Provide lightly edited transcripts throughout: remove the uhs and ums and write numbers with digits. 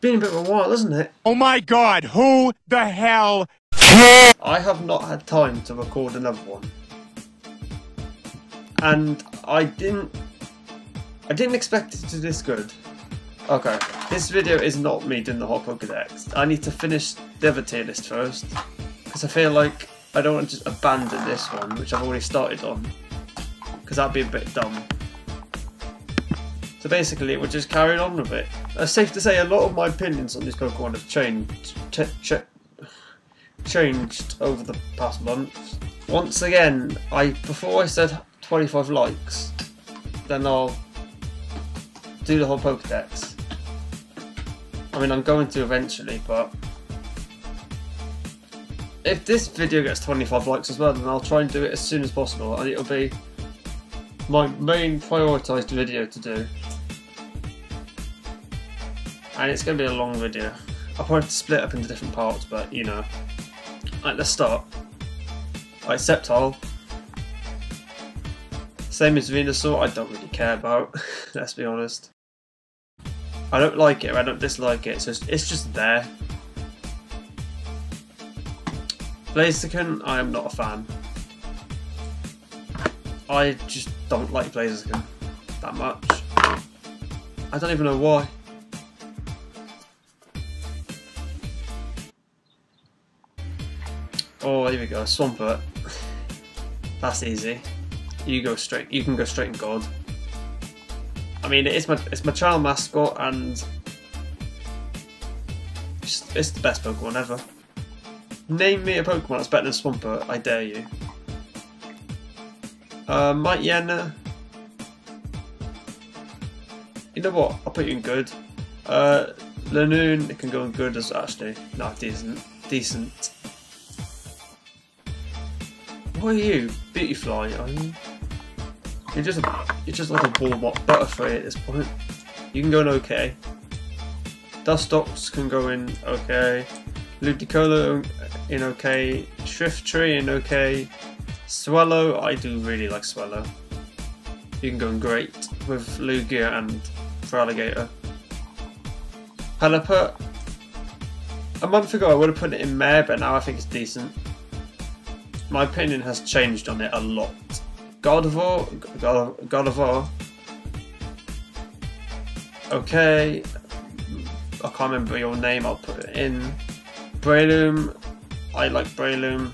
been a bit of a while, hasn't it? Oh my god, who the hell cares? I have not had time to record another one. And I didn't expect it to do this good. Okay, this video is not me doing the whole Pokedex. I need to finish the other tier list first, because I feel like I don't want to just abandon this one, which I've already started on, because that'd be a bit dumb. So basically, we're just carrying on with it. It's safe to say a lot of my opinions on this Pokemon have changed over the past month. Once again, before I said 25 likes, then I'll do the whole Pokedex. I mean, I'm going to eventually, but if this video gets 25 likes as well, then I'll try and do it as soon as possible, and it'll be my main prioritised video to do. And it's going to be a long video. I'll probably have to split up into different parts, but you know. Alright, let's start. Alright, Sceptile. Same as Venusaur, I don't really care about, let's be honest. I don't like it, I don't dislike it, so it's just there. Blaziken, I am not a fan. I just don't like Blaziken that much. I don't even know why. Oh, here we go, Swampert. That's easy. You can go straight in God. I mean, it's my child mascot, and it's the best Pokemon ever. Name me a Pokemon that's better than Swampert, I dare you. Mike Yenna. You know what? I'll put you in good. Lanoon, it can go in good as actually. No, decent. What are you, Beautyfly? I mean, you're just like a warm-up Butterfree at this point. You can go in okay. Dustox can go in okay. Ludicolo in okay. Shiftry in okay. Swellow, I do really like Swellow. You can go in great with Lugia and Feraligatr. Pelipper. A month ago I would have put it in Mare, but now I think it's decent. My opinion has changed on it a lot. Gardevoir. Okay. I can't remember your name, I'll put it in. Breloom. I like Breloom.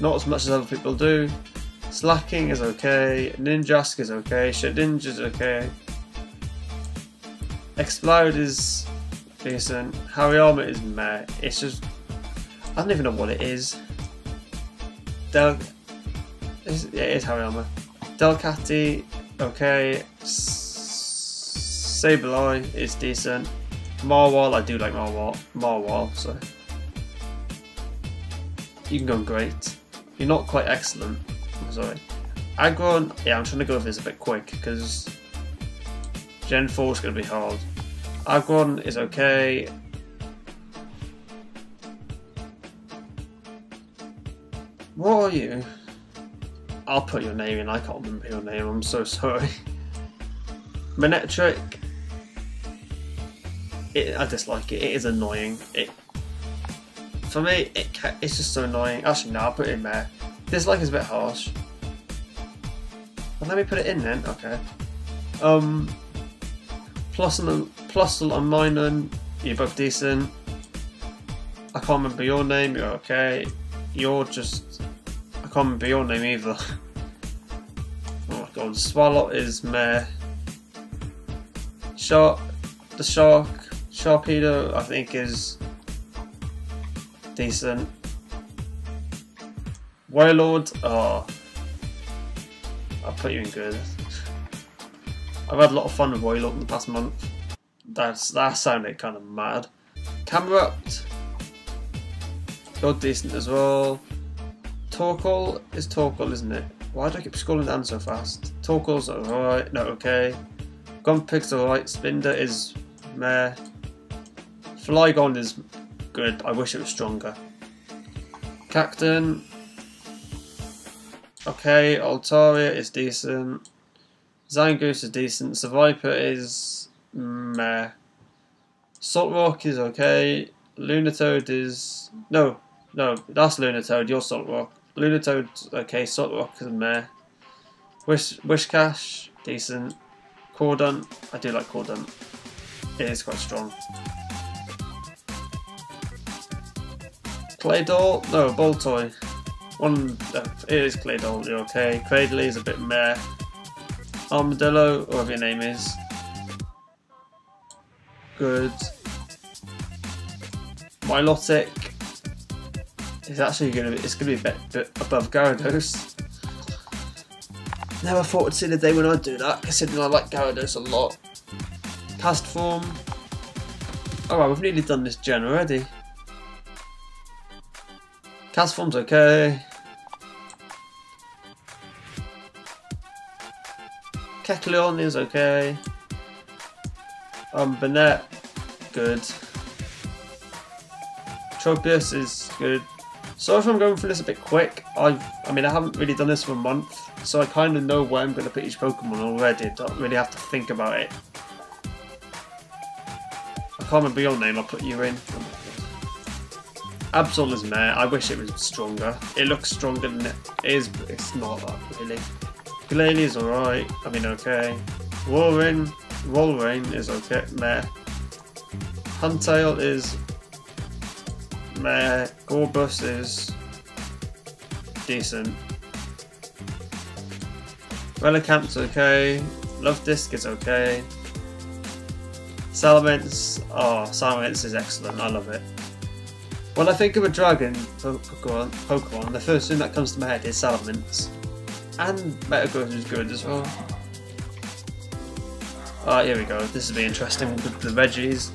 Not as much as other people do. Slacking is okay. Ninjask is okay. Shedinja is okay. Exploud is decent. Hariyama is meh. It's just, I don't even know what it is. Yeah, it is Hariyama. Delcatty, okay. Sableye is decent. Marwar, I do like Marwar, so you can go great. You're not quite excellent. I'm sorry. Aggron, yeah, I'm trying to go with this a bit quick because Gen 4 is going to be hard. Aggron is okay. What are you? I'll put your name in, I can't remember your name, I'm so sorry. Manectric. I dislike it, it is annoying. For me, it's just so annoying. Actually, no, I'll put it in there. Dislike is a bit harsh. Well, let me put it in then, okay. Plusle and Minun, you're both decent. I can't remember your name, you're okay. I can't remember your name either. Oh my god, Swalot is meh. Sharpedo I think is decent. Wailord, oh, I'll put you in good. I've had a lot of fun with Wailord in the past month. That sounded kind of mad. Camerupt, you're decent as well. Torkoal is Torkoal, isn't it? Why do I keep scrolling down so fast? Torkoal's alright, no, okay. Grumpig's alright, Spinder is meh. Flygon is good, I wish it was stronger. Cacturne, okay. Altaria is decent. Zangoose is decent. Seviper is meh. Salt Rock is okay. Lunatoad is... No, that's Lunatoad, you're Salt Rock. Lunatoad's okay, Salt Rock is meh. Wishcash, decent. Cordon, I do like Cordon. It is quite strong. Claydol, no, Boltoy. It is Claydol, you're okay. Cradley is a bit meh. Armadillo, or whatever your name is. Good. Milotic is actually it's gonna be a bit above Gyarados. Never thought I'd see the day when I'd do that, considering I like Gyarados a lot. Past form. Alright, we've nearly done this gen already. Cast form's okay. Kecleon is okay. Banette, good. Tropius is good. So if I'm going through this a bit quick, I haven't really done this for a month, so I kind of know where I'm going to put each Pokemon already. Don't really have to think about it. I can't remember your name, I'll put you in. Absol is meh. I wish it was stronger. It looks stronger than it is, but it's not that really. Glalie is alright. Okay. Walrein is okay. Meh. Huntail is meh. Gorbus is decent. Relicamp's okay. Lovedisk is okay. Salamence. Oh, Salamence is excellent. I love it. When I think of a dragon Pokemon, the first thing that comes to my head is Salamence. And Metagross is good as well. Alright, here we go. This will be interesting with the Reggies.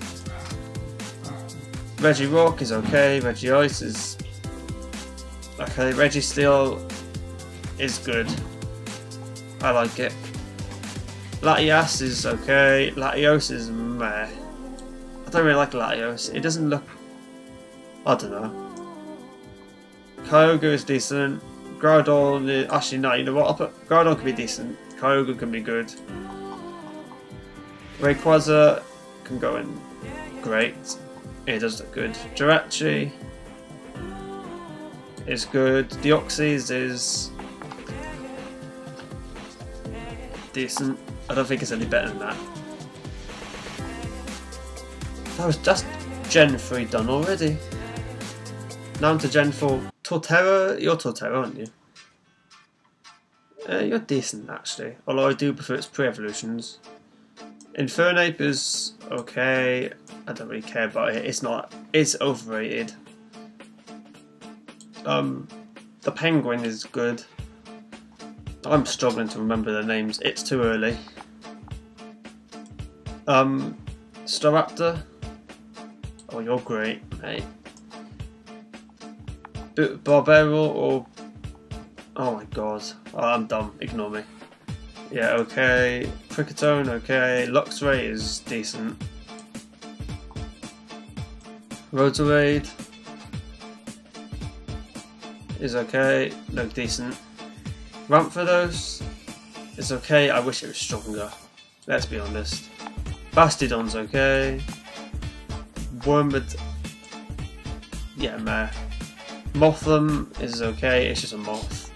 Regirock is okay. Regice is okay. Registeel is good. I like it. Latias is okay. Latios is meh. I don't really like Latios. It doesn't look... I don't know. Kyogre is decent. Groudon is... Actually, no, you know what? I'll put... Groudon can be decent. Kyogre can be good. Rayquaza can go in great. It does look good. Jirachi is good. Deoxys is decent. I don't think it's any better than that. That was just Gen 3 done already. Now to Gen 4. Torterra, you're Torterra, aren't you? You're decent actually, although I do prefer its pre-evolutions. Infernape is okay, I don't really care about it, it's overrated. The Penguin is good. I'm struggling to remember their names, it's too early. Staraptor, oh you're great mate. Barbero or... Oh my god. Oh, I'm dumb. Ignore me. Yeah, okay. Cricketone, okay. Luxray is decent. Roserade is okay. No, decent. Ramphalos is okay. I wish it was stronger. Let's be honest. Bastidon's okay. Wormbert... Yeah, meh. Motham is okay, it's just a moth.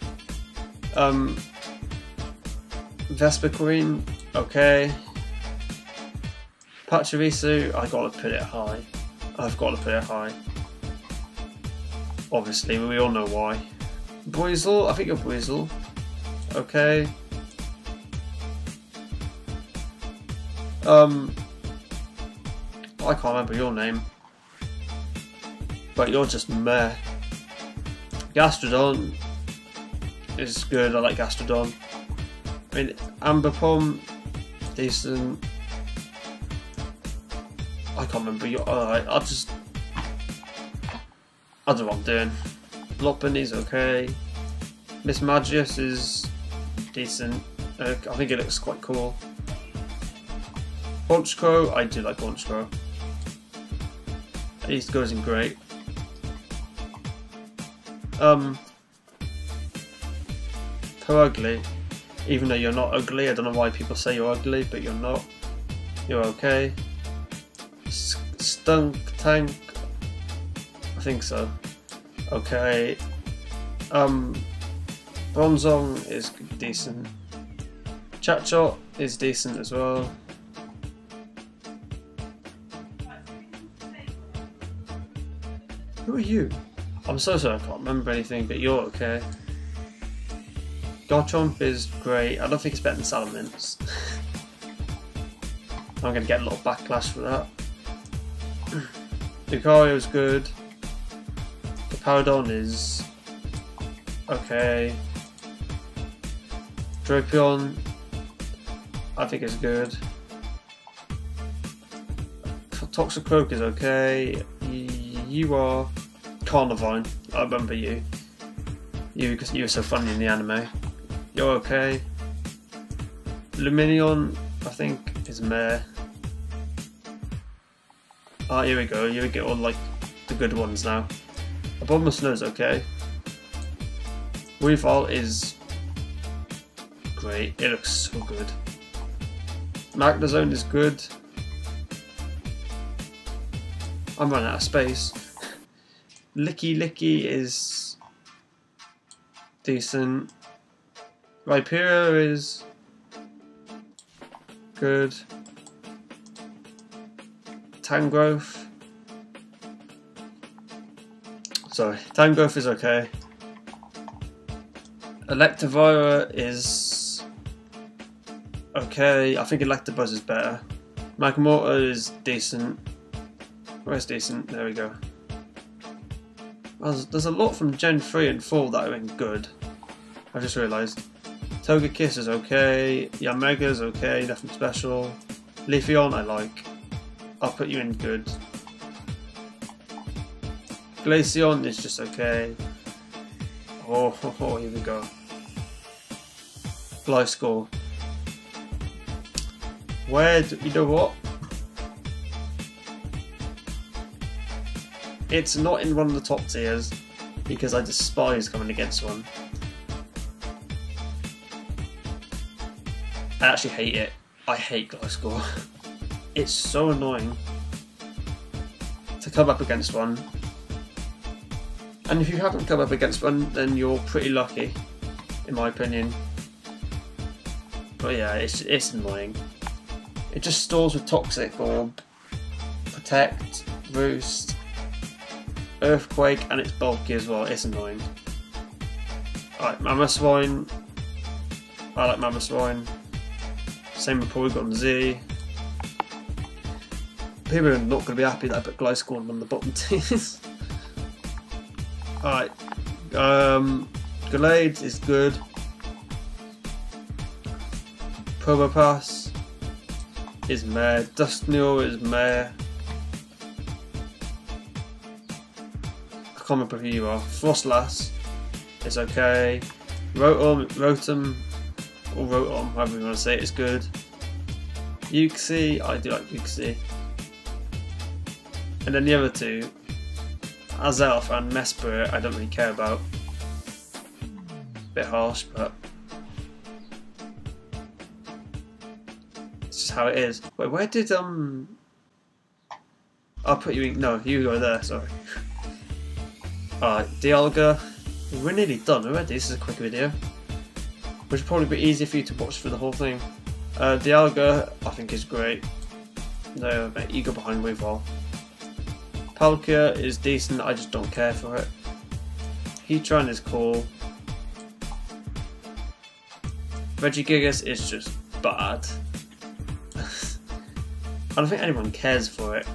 Vesperqueen, okay. Pachirisu, I've got to put it high. Obviously, we all know why. Buizel, I think you're Buizel. Okay. I can't remember your name. But you're just meh. Gastrodon is good, I like Gastrodon. Ambipom, decent. I can't remember your... Alright, I don't know what I'm doing. Lopunny is okay. Miss Magius is decent. I think it looks quite cool. Honchkrow, I do like Honchkrow. It goes in great. Perugly, even though you're not ugly, I don't know why people say you're ugly, but you're not. You're okay. Stunk tank. I think so. Okay. Bronzong is decent. Chatchot is decent as well. Who are you? I'm so sorry, I can't remember anything, but you're okay. Garchomp is great. I don't think it's better than Salamence. I'm going to get a lot of backlash for that. Lucario's good. The Paradon is okay. Drapion, I think it's good. Toxicroak is okay. You are Carnivine. I remember you. Because you were so funny in the anime. You're okay. Luminion, I think, is meh. Ah, here we go. You get all like the good ones now. Abomasnow is okay. Weavile is great. It looks so good. Magnezone is good. I'm running out of space. Licky Licky is decent. Rhyperior is good. Tangrowth. Sorry, Tangrowth is okay. Electivire is okay. I think Electabuzz is better. Magmortar is decent. Where's decent? There we go. There's a lot from Gen 3 and 4 that are in good. I just realised. Togekiss is okay. Yamega is okay. Nothing special. Leafeon I like. I'll put you in good. Glaceon is just okay. Oh, ho, ho, here we go. Gliscor. You know what? It's not in one of the top tiers because I despise coming against one. I actually hate it. I hate Gliscor. It's so annoying to come up against one. And if you haven't come up against one, then you're pretty lucky, in my opinion. But yeah, it's annoying. It just stores with Toxic Orb, Protect, Roost, Earthquake, and it's bulky as well. It's annoying. Alright, Mamoswine. I like Mamoswine. Same with Porygon Z. People are not going to be happy that I put Gliscor on the bottom tiers. Alright, Gallade is good. Probopass is meh. Dustnail is meh. I can't remember who you are. Froslass is okay. Rotom, or Rotom, however you want to say it, is good. Uxie, I do like Uxie. And then the other two, Azelf and Mesprit, I don't really care about. Bit harsh, but it's just how it is. Wait, where did I'll put you in. No, you go there. Sorry. Alright, Dialga. We're nearly done already. This is a quick video, which will probably be easier for you to watch through the whole thing. Dialga, I think, is great. No, mate, you go behind Weavile. Palkia is decent, I just don't care for it. Heatran is cool. Regigigas is just bad. I don't think anyone cares for it.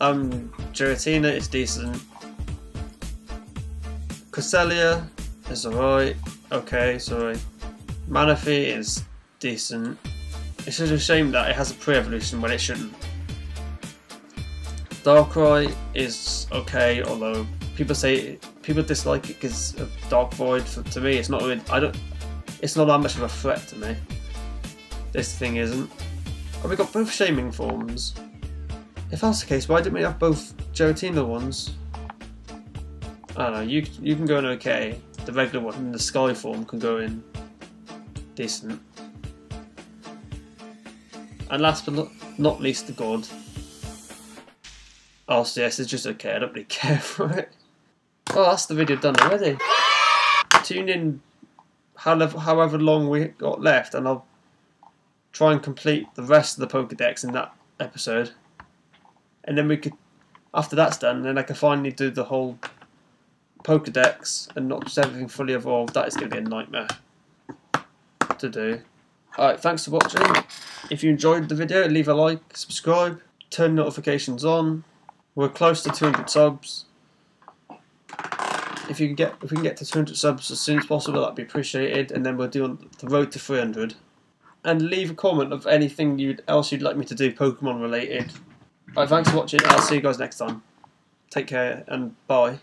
Giratina is decent. Cresselia is alright. Okay, sorry. Manaphy is decent. It's just a shame that it has a pre-evolution when it shouldn't. Darkrai is okay, although people dislike it because of Dark Void. To me, it's not really, it's not that much of a threat to me. This thing isn't. And we got both Shaming forms. If that's the case, why didn't we have both Giratina ones? I don't know. You can go in okay. The regular one and the Sky form can go in decent. And last but not not least the god. RCS is just okay, I don't really care for it. Well, that's the video done already. Tune in however long we got left and I'll try and complete the rest of the Pokedex in that episode. And then we could, after that's done, then I can finally do the whole Pokedex and not just everything fully evolved. That is going to be a nightmare to do. Alright, thanks for watching. If you enjoyed the video, leave a like, subscribe, turn notifications on. We're close to 200 subs. If we can get to 200 subs as soon as possible, that'd be appreciated, and then we'll do on the road to 300. And leave a comment of anything else you'd like me to do Pokemon related. Alright, thanks for watching. I'll see you guys next time. Take care and bye.